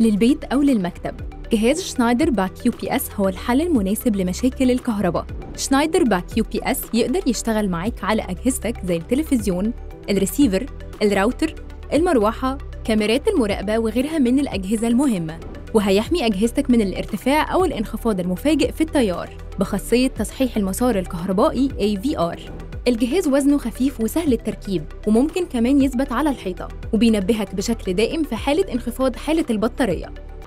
للبيت أو للمكتب. جهاز شنايدر باك يو بي اس هو الحل المناسب لمشاكل الكهرباء. شنايدر باك يو بي اس يقدر يشتغل معاك على أجهزتك زي التلفزيون، الريسيفر، الراوتر، المروحة، كاميرات المراقبة وغيرها من الأجهزة المهمة، وهيحمي أجهزتك من الارتفاع أو الانخفاض المفاجئ في التيار بخاصية تصحيح المسار الكهربائي AVR. الجهاز وزنه خفيف وسهل التركيب، وممكن كمان يثبت على الحيطة، وبينبهك بشكل دائم في حالة انخفاض حالة البطارية.